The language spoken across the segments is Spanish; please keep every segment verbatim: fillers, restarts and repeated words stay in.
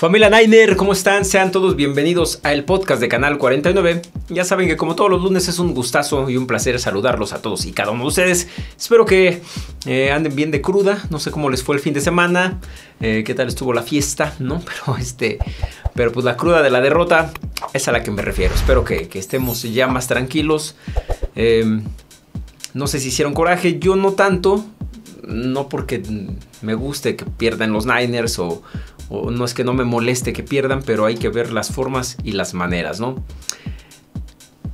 Familia Niner, ¿cómo están? Sean todos bienvenidos al podcast de Canal cuarenta y nueve. Ya saben que como todos los lunes es un gustazo y un placer saludarlos a todos y cada uno de ustedes. Espero que eh, anden bien de cruda. No sé cómo les fue el fin de semana, eh, qué tal estuvo la fiesta, ¿no? Pero este, pero pues la cruda de la derrota es a la que me refiero. Espero que, que estemos ya más tranquilos. Eh, no sé si hicieron coraje, yo no tanto. No porque me guste que pierdan los Niners o, o no es que no me moleste que pierdan, pero hay que ver las formas y las maneras, ¿no?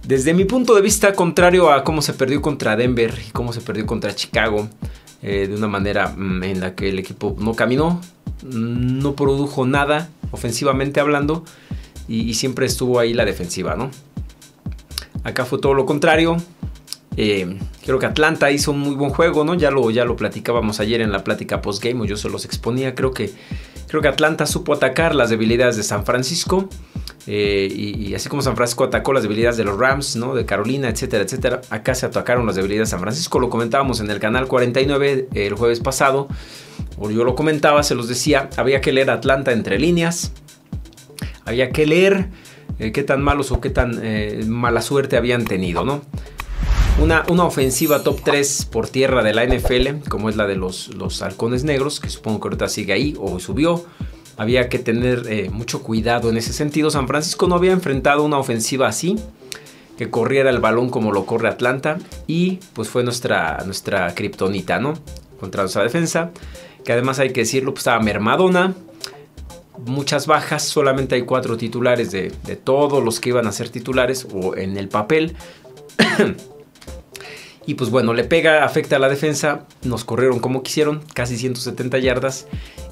Desde mi punto de vista, contrario a cómo se perdió contra Denver y cómo se perdió contra Chicago, eh, de una manera en la que el equipo no caminó, no produjo nada ofensivamente hablando y, y siempre estuvo ahí la defensiva, ¿no? Acá fue todo lo contrario. Eh, creo que Atlanta hizo un muy buen juego, ¿no? Ya lo, ya lo platicábamos ayer en la plática postgame, o yo se los exponía. Creo que, creo que Atlanta supo atacar las debilidades de San Francisco. Eh, y, y así como San Francisco atacó las debilidades de los Rams, ¿no? De Carolina, etcétera, etcétera. Acá se atacaron las debilidades de San Francisco. Lo comentábamos en el Canal cuarenta y nueve el jueves pasado. O yo lo comentaba, se los decía. Había que leer Atlanta entre líneas. Había que leer eh, qué tan malos o qué tan eh, mala suerte habían tenido, ¿no? Una, una ofensiva top tres por tierra de la N F L, como es la de los, los halcones negros, que supongo que ahorita sigue ahí o subió. Había que tener eh, mucho cuidado en ese sentido. San Francisco no había enfrentado una ofensiva así, que corriera el balón como lo corre Atlanta. Y pues fue nuestra, nuestra kriptonita, ¿no? Contra nuestra defensa, que además hay que decirlo, pues estaba mermadona. Muchas bajas, solamente hay cuatro titulares de, de todos los que iban a ser titulares o en el papel. Y pues bueno, le pega, afecta a la defensa. Nos corrieron como quisieron, casi ciento setenta yardas.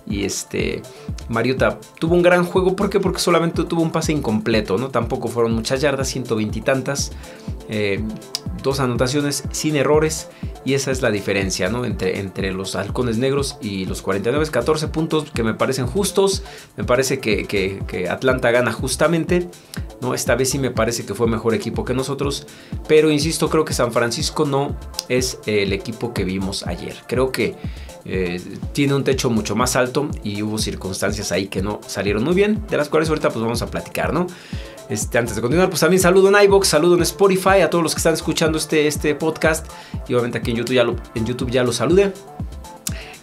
Y este, Mariota tuvo un gran juego. ¿Por qué? Porque solamente tuvo un pase incompleto, ¿no? Tampoco fueron muchas yardas, ciento veinte y tantas. Eh, dos anotaciones sin errores. Y esa es la diferencia, ¿no? Entre, entre los halcones negros y los cuarenta y nueve. catorce puntos que me parecen justos. Me parece que, que, que Atlanta gana justamente, ¿no? Esta vez sí me parece que fue mejor equipo que nosotros. Pero insisto, creo que San Francisco no es el equipo que vimos ayer. Creo que eh, tiene un techo mucho más alto y hubo circunstancias ahí que no salieron muy bien, de las cuales ahorita pues vamos a platicar, ¿no? Este, antes de continuar, pues también saludo en Ivoox, saludo en Spotify, a todos los que están escuchando este, este podcast. Y obviamente aquí en YouTube ya lo, en YouTube ya lo saludé.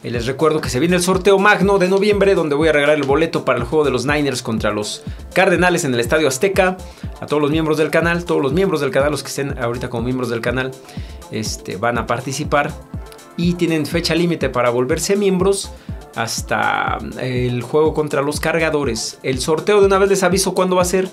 Les recuerdo que se viene el sorteo magno de noviembre, donde voy a regalar el boleto para el juego de los Niners contra los Cardenales en el Estadio Azteca. A todos los miembros del canal, todos los miembros del canal, los que estén ahorita como miembros del canal, este, van a participar. Y tienen fecha límite para volverse miembros hasta el juego contra los Cargadores. El sorteo, de una vez les aviso cuándo va a ser,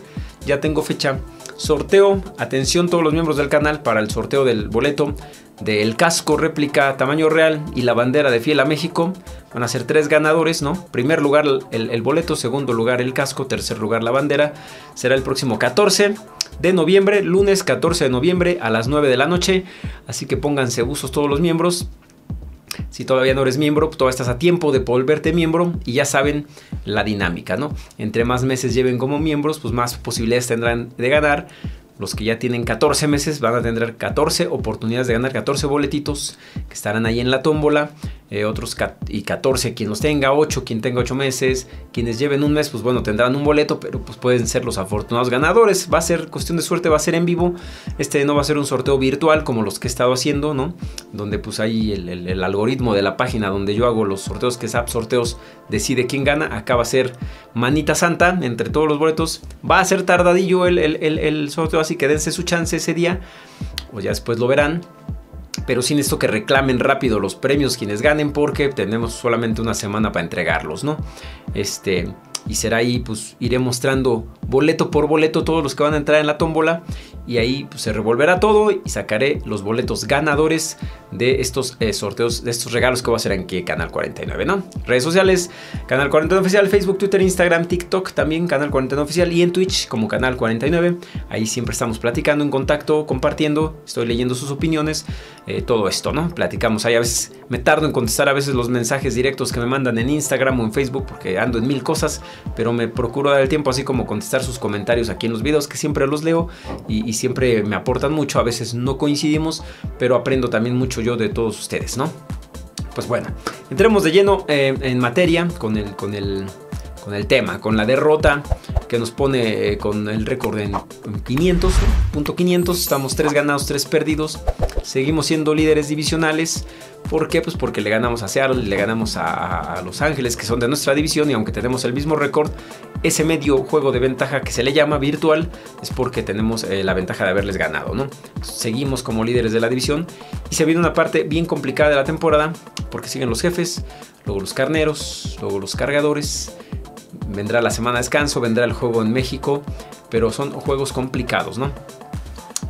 ya tengo fecha. Sorteo, atención todos los miembros del canal, para el sorteo del boleto del casco réplica tamaño real y la bandera de Fiel a México. Van a ser tres ganadores, ¿no? Primer lugar el, el boleto, segundo lugar el casco, tercer lugar la bandera. Será el próximo catorce de noviembre, lunes catorce de noviembre a las nueve de la noche. Así que pónganse buzos todos los miembros. Si todavía no eres miembro, todavía estás a tiempo de volverte miembro. Y ya saben la dinámica, ¿no? Entre más meses lleven como miembros, pues más posibilidades tendrán de ganar. Los que ya tienen catorce meses van a tener catorce oportunidades de ganar, catorce boletitos que estarán ahí en la tómbola. Eh, otros y catorce, quien los tenga, ocho, quien tenga ocho meses, quienes lleven un mes, pues bueno, tendrán un boleto, pero pues pueden ser los afortunados ganadores. Va a ser cuestión de suerte, va a ser en vivo. Este no va a ser un sorteo virtual como los que he estado haciendo, ¿no? Donde pues ahí el, el, el algoritmo de la página donde yo hago los sorteos, que es App Sorteos, decide quién gana. Acá va a ser manita santa entre todos los boletos. Va a ser tardadillo el, el, el, el sorteo, así que dense su chance ese día, o ya después lo verán. Pero sin esto que reclamen rápido los premios quienes ganen, porque tenemos solamente una semana para entregarlos, ¿no? Este, y será ahí, pues iré mostrando boleto por boleto todos los que van a entrar en la tómbola. Y ahí pues, se revolverá todo y sacaré los boletos ganadores de estos eh, sorteos, de estos regalos que voy a hacer aquí en Canal cuarenta y nueve, ¿no? Redes sociales, Canal cuarenta y nueve Oficial, Facebook, Twitter, Instagram, TikTok, también Canal cuarenta y nueve Oficial, y en Twitch como Canal cuarenta y nueve. Ahí siempre estamos platicando, en contacto, compartiendo, estoy leyendo sus opiniones, eh, todo esto, ¿no? Platicamos ahí, a veces me tardo en contestar a veces los mensajes directos que me mandan en Instagram o en Facebook, porque ando en mil cosas, pero me procuro dar el tiempo, así como contestar sus comentarios aquí en los videos, que siempre los leo y, y siempre me aportan mucho. A veces no coincidimos, pero aprendo también mucho yo de todos ustedes, ¿no? Pues bueno, entremos de lleno eh, en materia con el, con el, con el tema, con la derrota que nos pone eh, con el récord en quinientos, punto quinientos, estamos tres ganados, tres perdidos, seguimos siendo líderes divisionales. ¿Por qué? Pues porque le ganamos a Seattle, le ganamos a, a Los Ángeles, que son de nuestra división, y aunque tenemos el mismo récord, ese medio juego de ventaja que se le llama virtual es porque tenemos eh, la ventaja de haberles ganado, ¿no? Seguimos como líderes de la división y se viene una parte bien complicada de la temporada porque siguen los Jefes, luego los Carneros, luego los Cargadores, vendrá la semana de descanso, vendrá el juego en México, pero son juegos complicados, ¿no?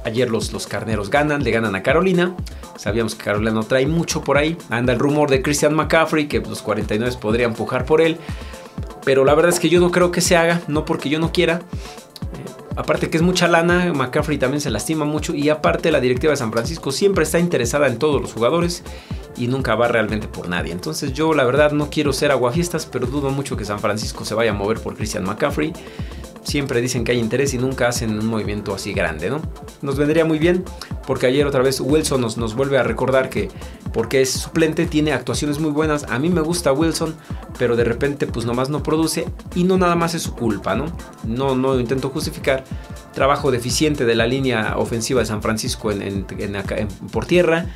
Ayer los, los Carneros ganan, le ganan a Carolina. Sabíamos que Carolina no trae mucho por ahí. Anda el rumor de Christian McCaffrey, que los cuarenta y nueve podrían pujar por él. Pero la verdad es que yo no creo que se haga, no porque yo no quiera. Eh, aparte que es mucha lana, McCaffrey también se lastima mucho. Y aparte la directiva de San Francisco siempre está interesada en todos los jugadores y nunca va realmente por nadie. Entonces yo la verdad no quiero ser aguafiestas, pero dudo mucho que San Francisco se vaya a mover por Christian McCaffrey. Siempre dicen que hay interés y nunca hacen un movimiento así grande, ¿no? Nos vendría muy bien porque ayer otra vez Wilson nos, nos vuelve a recordar que porque es suplente tiene actuaciones muy buenas. A mí me gusta Wilson, pero de repente pues nomás no produce y no nada más es su culpa, ¿no? No, no intento justificar. Trabajo deficiente de la línea ofensiva de San Francisco en, en, en, en, por tierra.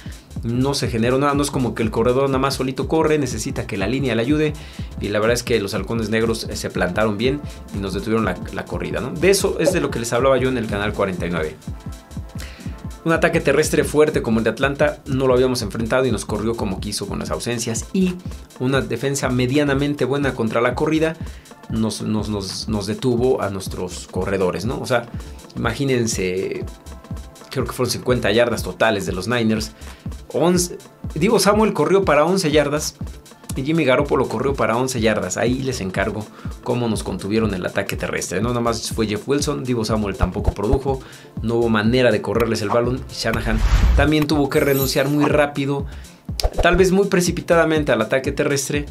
No se generó nada, no es como que el corredor nada más solito corre, necesita que la línea le ayude. Y la verdad es que los halcones negros se plantaron bien y nos detuvieron la, la corrida, ¿no? De eso es de lo que les hablaba yo en el Canal cuarenta y nueve. Un ataque terrestre fuerte como el de Atlanta no lo habíamos enfrentado y nos corrió como quiso con las ausencias. Y una defensa medianamente buena contra la corrida nos, nos, nos, nos detuvo a nuestros corredores, ¿no? O sea, imagínense, creo que fueron cincuenta yardas totales de los Niners. once, digo, Samuel corrió para once yardas y Jimmy Garoppolo corrió para once yardas. Ahí les encargo cómo nos contuvieron el ataque terrestre. No nada más fue Jeff Wilson, Deebo Samuel tampoco produjo, no hubo manera de correrles el balón. Shanahan también tuvo que renunciar muy rápido, tal vez muy precipitadamente al ataque terrestre,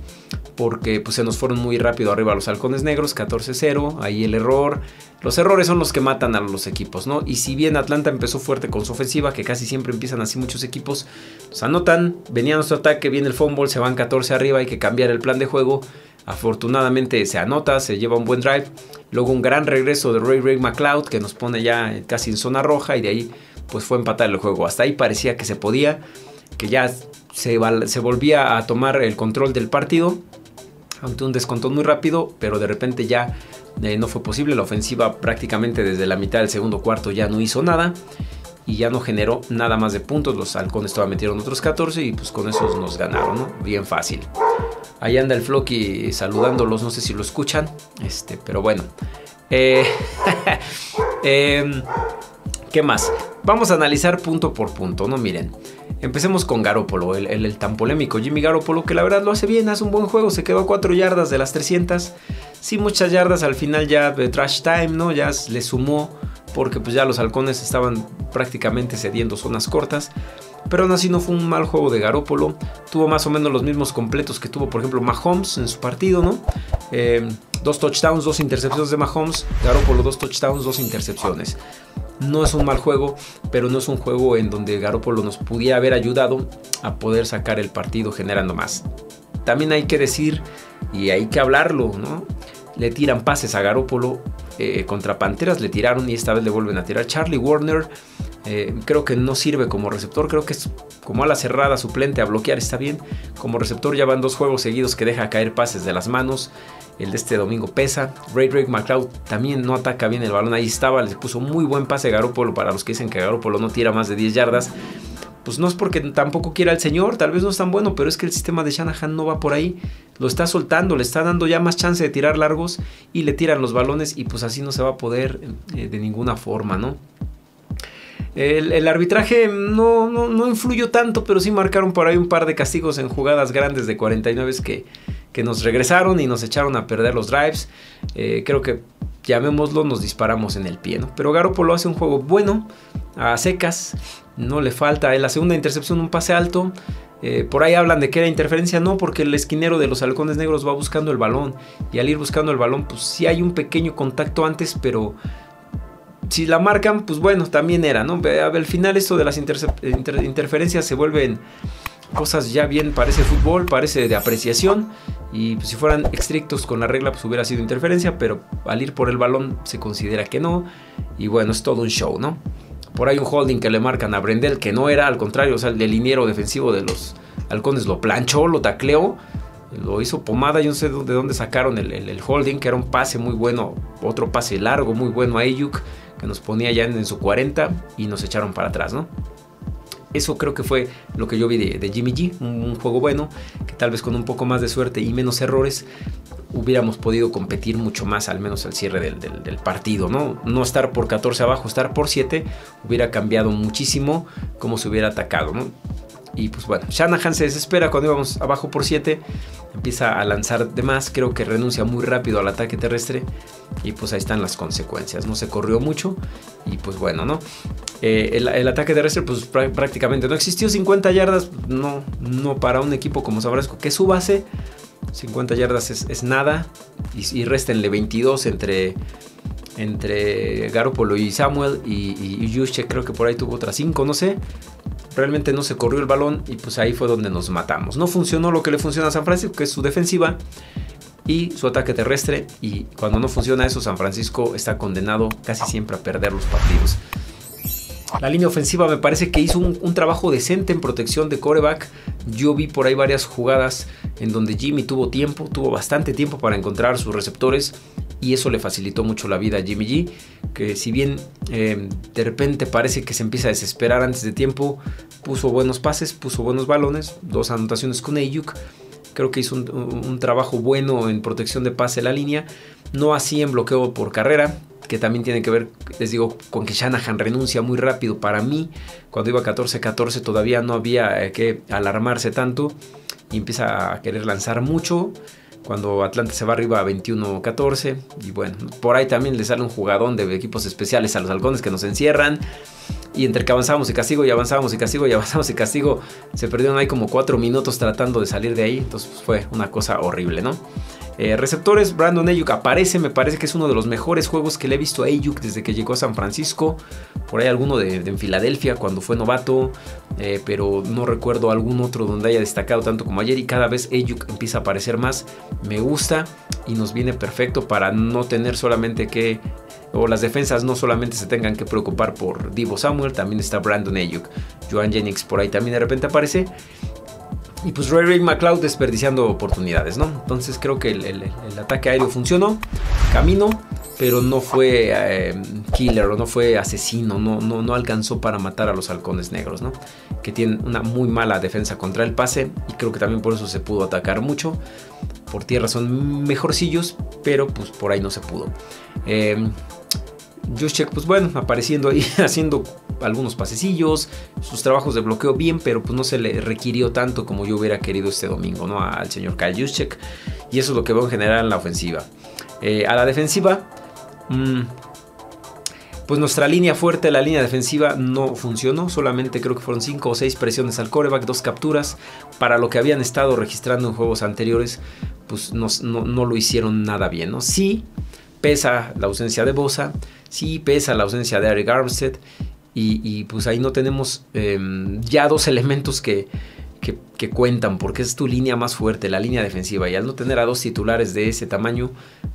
porque pues, se nos fueron muy rápido arriba los halcones negros, catorce cero, ahí el error. Los errores son los que matan a los equipos, ¿no? Y si bien Atlanta empezó fuerte con su ofensiva, que casi siempre empiezan así muchos equipos, nos anotan, venía nuestro ataque, viene el fumble, se van catorce arriba, hay que cambiar el plan de juego. Afortunadamente se anota, se lleva un buen drive, luego un gran regreso de Ray-Ray McCloud, que nos pone ya casi en zona roja, y de ahí pues fue empatar el juego. Hasta ahí parecía que se podía, que ya se, se volvía a tomar el control del partido, aunque un descontón muy rápido, pero de repente ya eh, no fue posible. La ofensiva prácticamente desde la mitad del segundo cuarto ya no hizo nada y ya no generó nada más de puntos. Los halcones todavía metieron otros catorce y pues con esos nos ganaron, ¿no? Bien fácil. Ahí anda el Floki saludándolos, no sé si lo escuchan, este, pero bueno. Eh, eh, ¿Qué más? Vamos a analizar punto por punto, ¿no? Miren. Empecemos con Garoppolo, el, el, el tan polémico Jimmy Garoppolo, que la verdad lo hace bien, hace un buen juego, se quedó a cuatro yardas de las trescientas, sí muchas yardas, al final ya de trash time, ¿no? Ya le sumó porque pues ya los halcones estaban prácticamente cediendo zonas cortas, pero aún así no fue un mal juego de Garoppolo, tuvo más o menos los mismos completos que tuvo por ejemplo Mahomes en su partido, ¿no? Eh, dos touchdowns, dos intercepciones de Mahomes, Garoppolo dos touchdowns, dos intercepciones. No es un mal juego, pero no es un juego en donde Garoppolo nos pudiera haber ayudado a poder sacar el partido generando más. También hay que decir, y hay que hablarlo, ¿no? Le tiran pases a Garoppolo, eh, contra Panteras le tiraron y esta vez le vuelven a tirar. Charlie Warner eh, creo que no sirve como receptor, creo que es como ala cerrada, suplente, a bloquear está bien. Como receptor ya van dos juegos seguidos que deja caer pases de las manos. El de este domingo pesa. Ray-Ray McCloud también no ataca bien el balón. Ahí estaba, les puso muy buen pase Garoppolo. Para los que dicen que Garoppolo no tira más de diez yardas, pues no es porque tampoco quiera el señor, tal vez no es tan bueno, pero es que el sistema de Shanahan no va por ahí. Lo está soltando, le está dando ya más chance de tirar largos y le tiran los balones y pues así no se va a poder eh, de ninguna forma, ¿no? El, el arbitraje no, no, no influyó tanto, pero sí marcaron por ahí un par de castigos en jugadas grandes de cuarenta y nueve que... que nos regresaron y nos echaron a perder los drives. Eh, creo que, llamémoslo, nos disparamos en el pie, ¿no? Pero Garoppolo hace un juego bueno, a secas, no le falta. En la segunda intercepción un pase alto, eh, por ahí hablan de que era interferencia, no, porque el esquinero de los halcones negros va buscando el balón, y al ir buscando el balón, pues sí hay un pequeño contacto antes, pero si la marcan, pues bueno, también era, ¿no? Al final esto de las inter interferencias se vuelven cosas ya bien, parece fútbol, parece de apreciación Y pues, si fueran estrictos con la regla, pues hubiera sido interferencia, pero al ir por el balón se considera que no. Y bueno, es todo un show, ¿no? Por ahí un holding que le marcan a Brendel, que no era, al contrario, o sea, el liniero defensivo de los Halcones lo planchó, lo tacleó, lo hizo pomada. Yo no sé de dónde sacaron el, el, el holding, que era un pase muy bueno, otro pase largo, muy bueno a Ayuk, que nos ponía ya en, en su cuarenta y nos echaron para atrás, ¿no? Eso creo que fue lo que yo vi de, de Jimmy G, un, un juego bueno, que tal vez con un poco más de suerte y menos errores hubiéramos podido competir mucho más, al menos al cierre del, del, del partido, ¿no? No estar por catorce abajo, estar por siete, hubiera cambiado muchísimo cómo se hubiera atacado, ¿no? Y pues bueno, Shanahan se desespera cuando íbamos abajo por siete, empieza a lanzar de más, creo que renuncia muy rápido al ataque terrestre y pues ahí están las consecuencias, no se corrió mucho y pues bueno, ¿no? Eh, el, el ataque terrestre pues prácticamente no existió, cincuenta yardas, no, no para un equipo como San Francisco, que es su base, cincuenta yardas es, es nada y, y réstenle veintidós entre... entre Garoppolo y Samuel y, y, y Juszczyk, creo que por ahí tuvo otras cinco, no sé, realmente no se corrió el balón y pues ahí fue donde nos matamos. No funcionó lo que le funciona a San Francisco, que es su defensiva y su ataque terrestre, y cuando no funciona eso, San Francisco está condenado casi siempre a perder los partidos. La línea ofensiva me parece que hizo un, un trabajo decente en protección de quarterback. Yo vi por ahí varias jugadas en donde Jimmy tuvo tiempo, tuvo bastante tiempo para encontrar sus receptores, y eso le facilitó mucho la vida a Jimmy G, que si bien eh, de repente parece que se empieza a desesperar antes de tiempo, puso buenos pases, puso buenos balones, dos anotaciones con Ayuk. Creo que hizo un, un trabajo bueno en protección de pase en la línea, no así en bloqueo por carrera, que también tiene que ver, les digo, con que Shanahan renuncia muy rápido. Para mí, cuando iba catorce catorce todavía no había eh, que alarmarse tanto, y empieza a querer lanzar mucho. Cuando Atlanta se va arriba a veintiuno catorce. Y bueno, por ahí también le sale un jugadón de equipos especiales a los Halcones, que nos encierran. Y entre que avanzábamos y castigo, y avanzábamos y castigo, y avanzábamos y castigo, se perdieron ahí como cuatro minutos tratando de salir de ahí. Entonces pues, fue una cosa horrible, ¿no? Eh, receptores, Brandon Ayuk aparece. Me parece que es uno de los mejores juegos que le he visto a Ayuk desde que llegó a San Francisco. Por ahí alguno de, de en Filadelfia cuando fue novato, eh, pero no recuerdo algún otro donde haya destacado tanto como ayer, y cada vez Ayuk empieza a aparecer más. Me gusta y nos viene perfecto para no tener solamente que, o las defensas no solamente se tengan que preocupar por Deebo Samuel, también está Brandon Ayuk. Joan Jennings por ahí también de repente aparece. Y pues Ray-Ray McCloud desperdiciando oportunidades, ¿no? Entonces creo que el, el, el ataque aéreo funcionó, caminó, pero no fue eh, killer, o no fue asesino, no, no, no alcanzó para matar a los Halcones Negros, ¿no? Que tienen una muy mala defensa contra el pase, y creo que también por eso se pudo atacar mucho. Por tierra son mejorcillos, pero pues por ahí no se pudo. Eh... Juszczyk, pues bueno, apareciendo ahí, haciendo algunos pasecillos, sus trabajos de bloqueo bien, pero pues no se le requirió tanto como yo hubiera querido este domingo, ¿no? Al señor Kyle Juszczyk, y eso es lo que veo en general en la ofensiva. Eh, a la defensiva, mmm, pues nuestra línea fuerte, la línea defensiva, no funcionó, solamente creo que fueron cinco o seis presiones al quarterback, dos capturas, para lo que habían estado registrando en juegos anteriores, pues no, no, no lo hicieron nada bien, ¿no? Sí, pesa la ausencia de Bosa, sí pesa la ausencia de Arik Armstead, y, y pues ahí no tenemos eh, ya dos elementos que, que, que cuentan, porque es tu línea más fuerte, la línea defensiva, y al no tener a dos titulares de ese tamaño,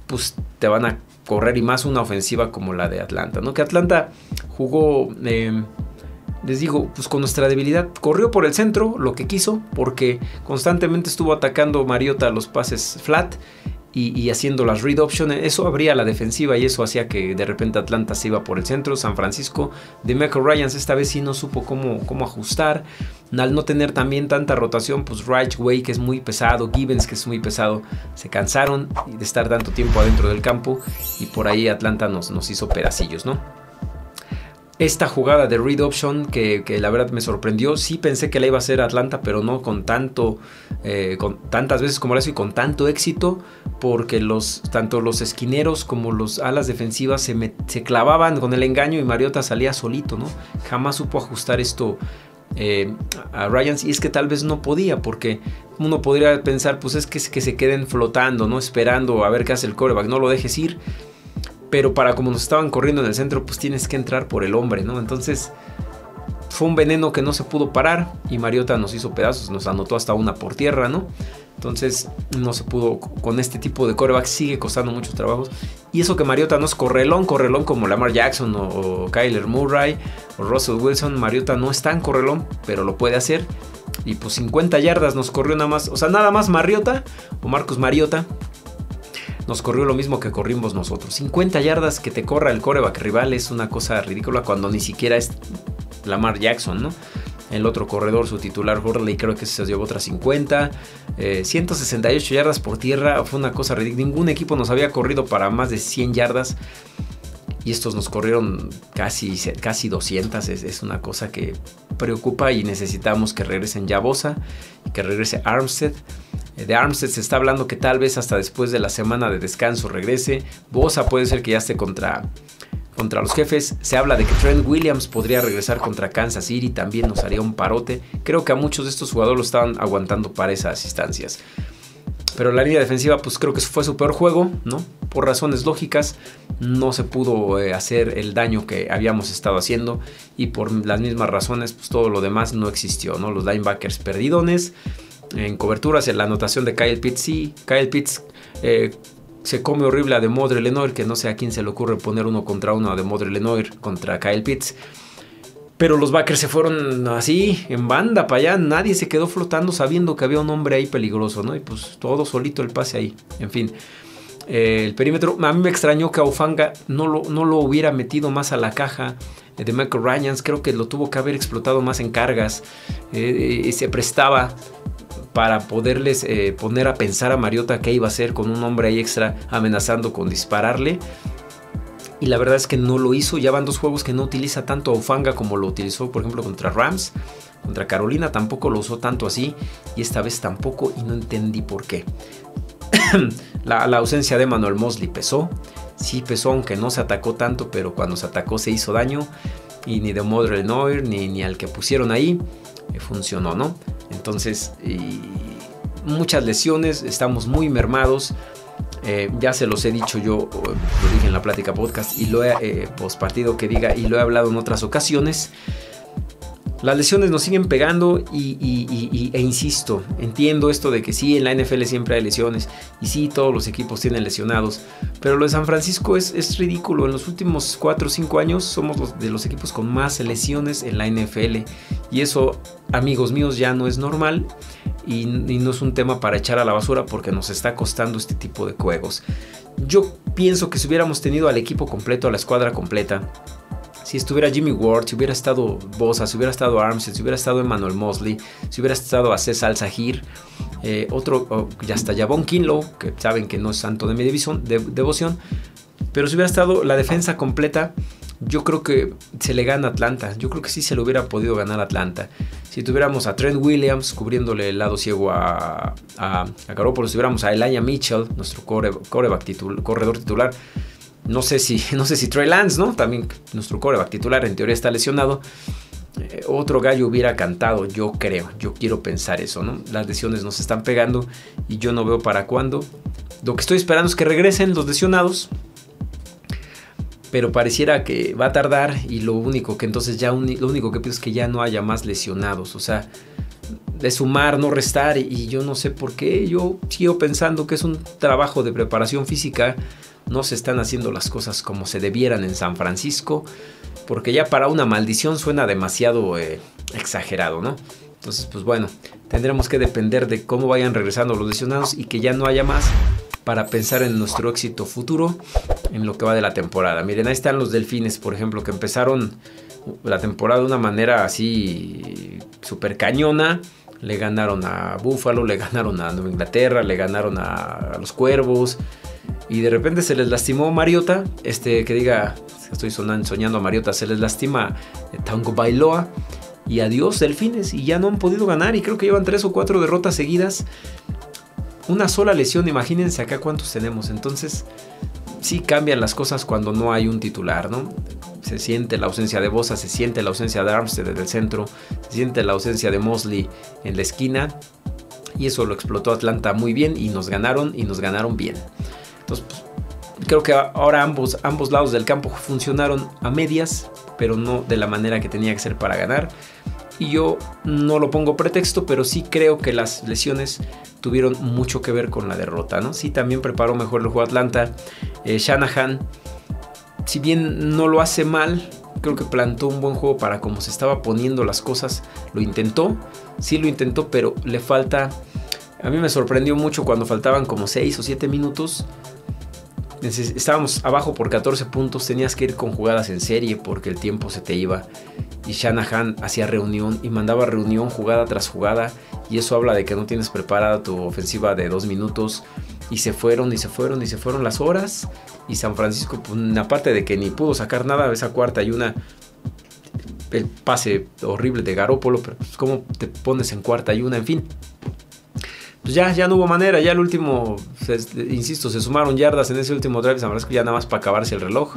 pues te van a correr, y más una ofensiva como la de Atlanta, ¿no? Que Atlanta jugó, eh, les digo, pues con nuestra debilidad, corrió por el centro lo que quiso, porque constantemente estuvo atacando Mariota los pases flat, Y, y haciendo las read options, eso abría la defensiva y eso hacía que de repente Atlanta se iba por el centro. San Francisco de Michael Ryans esta vez sí no supo cómo, cómo ajustar. Al no tener también tanta rotación, pues Right Way, que es muy pesado, Gibbons, que es muy pesado, se cansaron de estar tanto tiempo adentro del campo, y por ahí Atlanta nos, nos hizo pedacillos, ¿no? Esta jugada de read option que, que la verdad me sorprendió, sí pensé que la iba a hacer Atlanta, pero no con tanto, eh, con tantas veces como la hizo y con tanto éxito, porque los, tanto los esquineros como los alas defensivas se, me, se clavaban con el engaño y Mariota salía solito, ¿no? Jamás supo ajustar esto eh, a Ryans, y es que tal vez no podía, porque uno podría pensar, pues es que, es que se queden flotando, ¿no? Esperando a ver qué hace el quarterback, no lo dejes ir. Pero para como nos estaban corriendo en el centro, pues tienes que entrar por el hombre, ¿no? Entonces fue un veneno que no se pudo parar, y Mariota nos hizo pedazos, nos anotó hasta una por tierra, ¿no? Entonces no se pudo con este tipo de quarterback, sigue costando muchos trabajos. Y eso que Mariota no es correlón, correlón como Lamar Jackson o, o Kyler Murray o Russell Wilson. Mariota no es tan correlón, pero lo puede hacer. Y pues cincuenta yardas nos corrió nada más. O sea, nada más Mariota o Marcus Mariota nos corrió lo mismo que corrimos nosotros. cincuenta yardas que te corra el quarterback rival es una cosa ridícula cuando ni siquiera es Lamar Jackson, ¿no? El otro corredor, su titular, Hurley, creo que se llevó otras cincuenta. Eh, ciento sesenta y ocho yardas por tierra. Fue una cosa ridícula. Ningún equipo nos había corrido para más de cien yardas. Y estos nos corrieron casi, casi doscientas. Es, es una cosa que preocupa y necesitamos que regresen ya Bosa y que regrese Armstead. De Armstead se está hablando que tal vez hasta después de la semana de descanso regrese. Bosa puede ser que ya esté contra... Contra los jefes. Se habla de que Trent Williams podría regresar contra Kansas City. También nos haría un parote. Creo que a muchos de estos jugadores lo estaban aguantando para esas instancias. Pero la línea defensiva, pues creo que fue su peor juego, ¿no? Por razones lógicas, no se pudo eh, hacer el daño que habíamos estado haciendo. Y por las mismas razones, pues todo lo demás no existió, ¿no? Los linebackers perdidones. En coberturas, en la anotación de Kyle Pitts. Sí, Kyle Pitts... Eh, se come horrible a de Modre Lenoir, que no sé a quién se le ocurre poner uno contra uno a de Modre Lenoir contra Kyle Pitts. Pero los backers se fueron así, en banda para allá. Nadie se quedó flotando sabiendo que había un hombre ahí peligroso, ¿no? Y pues todo solito el pase ahí. En fin, eh, el perímetro. A mí me extrañó que a Hufanga no lo, no lo hubiera metido más a la caja de Michael Ryans. Creo que lo tuvo que haber explotado más en cargas. Eh, eh, se prestaba... para poderles eh, poner a pensar a Mariota qué iba a hacer con un hombre ahí extra amenazando con dispararle. Y la verdad es que no lo hizo. Ya van dos juegos que no utiliza tanto a Hufanga como lo utilizó, por ejemplo, contra Rams. Contra Carolina tampoco lo usó tanto así. Y esta vez tampoco, y no entendí por qué. la, la ausencia de Manuel Mosley pesó. Sí pesó, aunque no se atacó tanto, pero cuando se atacó se hizo daño. Y ni de Modre Lenoir, ni, ni al que pusieron ahí, eh, funcionó, ¿no? Entonces, y muchas lesiones, estamos muy mermados. Eh, ya se los he dicho yo, lo dije en la plática podcast y lo he eh, pospartido que diga y lo he hablado en otras ocasiones. Las lesiones nos siguen pegando y, y, y, y, e insisto, entiendo esto de que sí, en la N F L siempre hay lesiones y sí, todos los equipos tienen lesionados, pero lo de San Francisco es, es ridículo. En los últimos cuatro o cinco años somos los, de los equipos con más lesiones en la N F L y eso, amigos míos, ya no es normal y, y no es un tema para echar a la basura porque nos está costando este tipo de juegos. Yo pienso que si hubiéramos tenido al equipo completo, a la escuadra completa, si estuviera Jimmy Ward, si hubiera estado Bosa, si hubiera estado Armstead, si hubiera estado Emmanuel Mosley, si hubiera estado Aziz Al-Zahir, eh, otro, oh, ya hasta Javon Kinlow, que saben que no es santo de mi división, de, devoción, pero si hubiera estado la defensa completa, yo creo que se le gana a Atlanta. Yo creo que sí se le hubiera podido ganar a Atlanta. Si tuviéramos a Trent Williams cubriéndole el lado ciego a, a, a Garoppolo, si tuviéramos a Elijah Mitchell, nuestro core, coreback titul, corredor titular. No sé si, no sé si Trey Lance, ¿no? También nuestro quarterback titular en teoría está lesionado. Eh, otro gallo hubiera cantado, yo creo. Yo quiero pensar eso, ¿no? Las lesiones nos están pegando y yo no veo para cuándo. Lo que estoy esperando es que regresen los lesionados. Pero pareciera que va a tardar y lo único que entonces ya un, lo único que pido es que ya no haya más lesionados. O sea, de sumar, no restar. Y yo no sé por qué. Yo sigo pensando que es un trabajo de preparación física. No se están haciendo las cosas como se debieran en San Francisco. Porque ya para una maldición suena demasiado eh, exagerado, ¿no? Entonces, pues bueno, tendremos que depender de cómo vayan regresando los lesionados y que ya no haya más para pensar en nuestro éxito futuro en lo que va de la temporada. Miren, ahí están los Delfines, por ejemplo, que empezaron la temporada de una manera así súper cañona. Le ganaron a Buffalo, le ganaron a Nueva Inglaterra, le ganaron a, a los Cuervos. Y de repente se les lastimó Mariota, este que diga, estoy sonando, soñando a Mariota, se les lastima Tango Bailoa y adiós Delfines y ya no han podido ganar y creo que llevan tres o cuatro derrotas seguidas. Una sola lesión, imagínense acá cuántos tenemos, entonces sí cambian las cosas cuando no hay un titular, ¿no? Se siente la ausencia de Bosa, se siente la ausencia de Armstead en el centro, se siente la ausencia de Mosley en la esquina y eso lo explotó Atlanta muy bien y nos ganaron y nos ganaron bien. Entonces, pues, creo que ahora ambos, ambos lados del campo funcionaron a medias, pero no de la manera que tenía que ser para ganar. y yo no lo pongo pretexto, pero sí creo que las lesiones tuvieron mucho que ver con la derrota, ¿no? Sí, también preparó mejor el juego Atlanta. Eh, Shanahan, si bien no lo hace mal, creo que plantó un buen juego para como se estaba poniendo las cosas. Lo intentó, sí lo intentó, pero le falta... A mí me sorprendió mucho cuando faltaban como seis o siete minutos. Estábamos abajo por catorce puntos, tenías que ir con jugadas en serie porque el tiempo se te iba. Y Shanahan hacía reunión y mandaba reunión jugada tras jugada. Y eso habla de que no tienes preparada tu ofensiva de dos minutos. Y se fueron, y se fueron, y se fueron las horas. Y San Francisco, aparte de que ni pudo sacar nada, esa cuarta y una, el pase horrible de Garoppolo, pero pues ¿cómo te pones en cuarta y una? En fin. Pues ya, ya no hubo manera, ya el último, se, insisto, se sumaron yardas en ese último drive, San Francisco ya nada más para acabarse el reloj,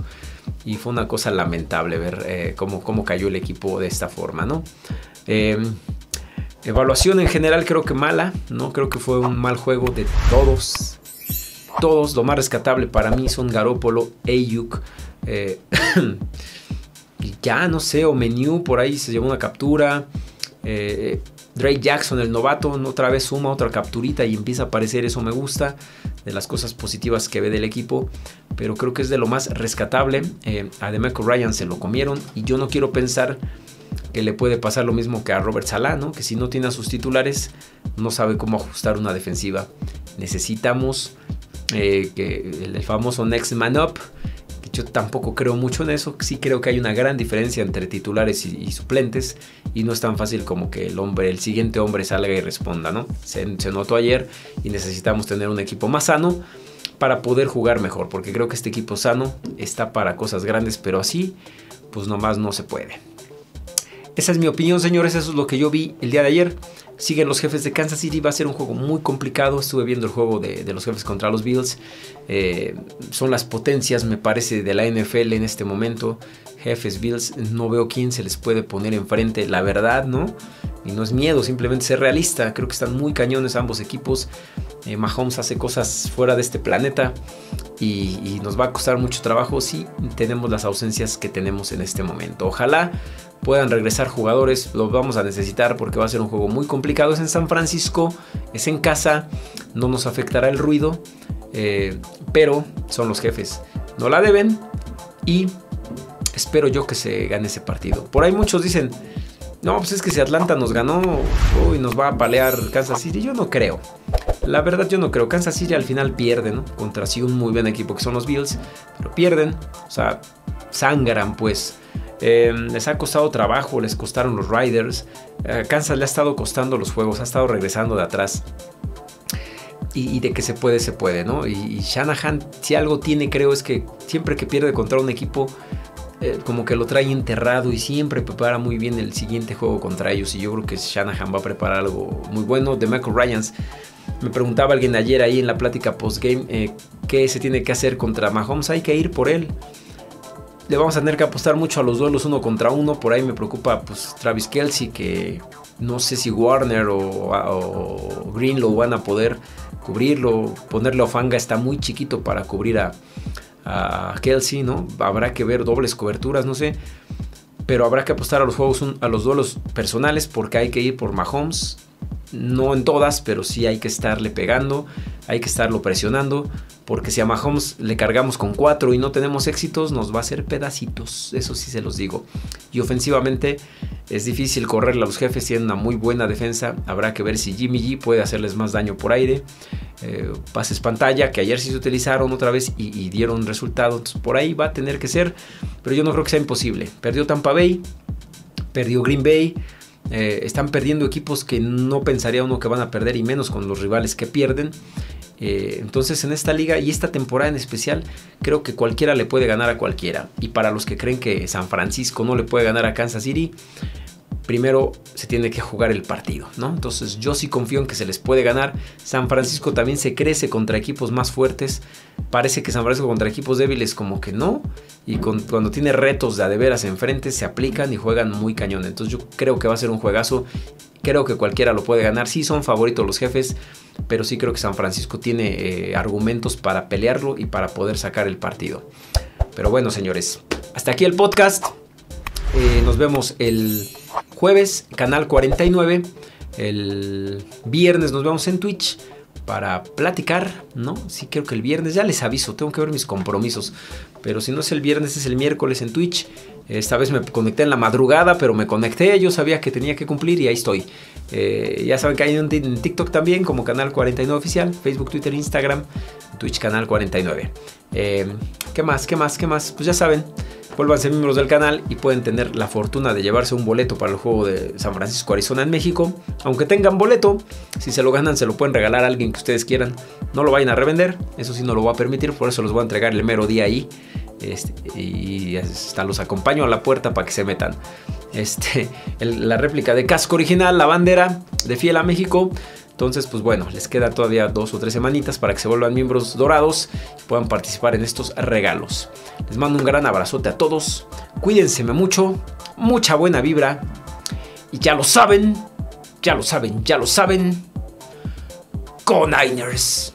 y fue una cosa lamentable ver eh, cómo, cómo cayó el equipo de esta forma, ¿no? Eh, evaluación en general creo que mala, ¿no? Creo que fue un mal juego de todos, todos, lo más rescatable para mí son Garoppolo, Ayuk, eh, ya no sé, o Menu, por ahí se llevó una captura, eh... Ray Jackson, el novato, otra vez suma otra capturita y empieza a aparecer, eso me gusta, de las cosas positivas que ve del equipo, pero creo que es de lo más rescatable. Eh, a de Michael Ryans se lo comieron y yo no quiero pensar que le puede pasar lo mismo que a Robert Saleh, ¿no? Que si no tiene a sus titulares no sabe cómo ajustar una defensiva. Necesitamos eh, que el famoso next man up. Yo tampoco creo mucho en eso, sí creo que hay una gran diferencia entre titulares y, y suplentes y no es tan fácil como que el hombre, el siguiente hombre salga y responda, ¿no? Se, se notó ayer y necesitamos tener un equipo más sano para poder jugar mejor, porque creo que este equipo sano está para cosas grandes, pero así pues nomás no se puede. Esa es mi opinión, señores, eso es lo que yo vi el día de ayer. Siguen los jefes de Kansas City, va a ser un juego muy complicado. Estuve viendo el juego de, de los jefes contra los Bills. Eh, son las potencias, me parece, de la N F L en este momento. Jefes, Bills, no veo quién se les puede poner enfrente, la verdad, ¿no? Y no es miedo, simplemente ser realista. Creo que están muy cañones ambos equipos. Eh, Mahomes hace cosas fuera de este planeta y, y nos va a costar mucho trabajo si tenemos las ausencias que tenemos en este momento. Ojalá puedan regresar jugadores, los vamos a necesitar porque va a ser un juego muy complicado. Es en San Francisco, es en casa, no nos afectará el ruido, eh, pero son los jefes, no la deben y espero yo que se gane ese partido. Por ahí muchos dicen, no, pues es que si Atlanta nos ganó, uy, nos va a palear Kansas City. Yo no creo, la verdad yo no creo. Kansas City al final pierde, ¿no? Contra sí un muy buen equipo que son los Bills, pero pierden, o sea, sangran pues. Eh, les ha costado trabajo, les costaron los Riders. eh, Kansas le ha estado costando los juegos, ha estado regresando de atrás y, y de que se puede, se puede, ¿no? Y, y Shanahan, si algo tiene creo es que siempre que pierde contra un equipo eh, como que lo trae enterrado y siempre prepara muy bien el siguiente juego contra ellos, y yo creo que Shanahan va a preparar algo muy bueno. De Michael Ryans, me preguntaba alguien ayer ahí en la plática postgame, eh, ¿qué se tiene que hacer contra Mahomes? Hay que ir por él. Le vamos a tener que apostar mucho a los duelos uno contra uno. Por ahí me preocupa pues Travis Kelce, que no sé si Warner o, o Greenlow van a poder cubrirlo. Ponerle a Hufanga está muy chiquito para cubrir a, a Kelce, ¿no? Habrá que ver dobles coberturas, no sé. Pero habrá que apostar a los juegos, a los duelos personales, porque hay que ir por Mahomes. No en todas, pero sí hay que estarle pegando, hay que estarlo presionando, porque si a Mahomes le cargamos con cuatro y no tenemos éxitos, nos va a hacer pedacitos, eso sí se los digo. Y ofensivamente es difícil correrle a los jefes, tienen una muy buena defensa, habrá que ver si Jimmy G puede hacerles más daño por aire. Eh, pases pantalla, que ayer sí se utilizaron otra vez y, y dieron resultados, por ahí va a tener que ser, pero yo no creo que sea imposible. Perdió Tampa Bay, perdió Green Bay. Eh, están perdiendo equipos que no pensaría uno que van a perder, y menos con los rivales que pierden. Eh, entonces en esta liga y esta temporada en especial creo que cualquiera le puede ganar a cualquiera, y para los que creen que San Francisco no le puede ganar a Kansas City, primero se tiene que jugar el partido, ¿no? Entonces yo sí confío en que se les puede ganar. San Francisco también se crece contra equipos más fuertes, parece que San Francisco contra equipos débiles como que no, y con, cuando tiene retos de a de veras enfrente se aplican y juegan muy cañón. Entonces yo creo que va a ser un juegazo, creo que cualquiera lo puede ganar. Sí son favoritos los jefes, pero sí creo que San Francisco tiene eh, argumentos para pelearlo y para poder sacar el partido. Pero bueno, señores, hasta aquí el podcast. Eh, nos vemos el jueves, Canal cuarenta y nueve. El viernes nos vemos en Twitch para platicar, ¿no? Sí, creo que el viernes, ya les aviso, tengo que ver mis compromisos. Pero si no es el viernes, es el miércoles en Twitch. Esta vez me conecté en la madrugada, pero me conecté, yo sabía que tenía que cumplir y ahí estoy. Eh, ya saben que hay en TikTok también, como Canal cuarenta y nueve Oficial, Facebook, Twitter, Instagram, Twitch Canal cuarenta y nueve. Eh, ¿Qué más? ¿Qué más? ¿Qué más? Pues ya saben, vuélvanse miembros del canal y pueden tener la fortuna de llevarse un boleto para el juego de San Francisco, Arizona en México. Aunque tengan boleto, si se lo ganan se lo pueden regalar a alguien que ustedes quieran. No lo vayan a revender, eso sí no lo voy a permitir, por eso los voy a entregar el mero día ahí. Este, y hasta los acompaño a la puerta para que se metan. Este, el, la réplica de casco original, la bandera de Fiel a México. Entonces, pues bueno, les queda todavía dos o tres semanitas para que se vuelvan miembros dorados y puedan participar en estos regalos. Les mando un gran abrazote a todos. Cuídense mucho, mucha buena vibra. Y ya lo saben, ya lo saben, ya lo saben. Go Niners.